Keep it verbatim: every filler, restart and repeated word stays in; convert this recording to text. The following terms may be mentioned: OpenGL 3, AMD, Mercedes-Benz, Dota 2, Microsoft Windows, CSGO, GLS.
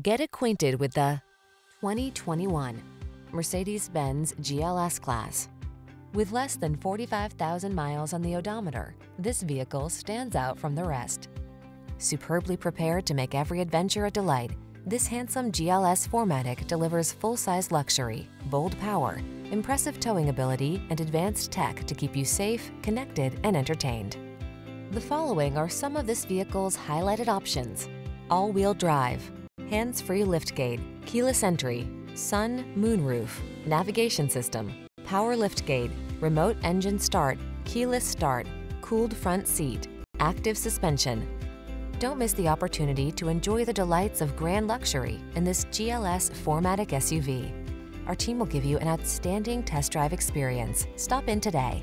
Get acquainted with the twenty twenty-one Mercedes-Benz G L S class. With less than forty-five thousand miles on the odometer, this vehicle stands out from the rest. Superbly prepared to make every adventure a delight, this handsome G L S four matic delivers full-size luxury, bold power, impressive towing ability, and advanced tech to keep you safe, connected, and entertained. The following are some of this vehicle's highlighted options: all-wheel drive, hands-free liftgate, keyless entry, sun, moonroof, navigation system, power liftgate, remote engine start, keyless start, cooled front seat, active suspension. Don't miss the opportunity to enjoy the delights of grand luxury in this G L S four matic S U V. Our team will give you an outstanding test drive experience. Stop in today.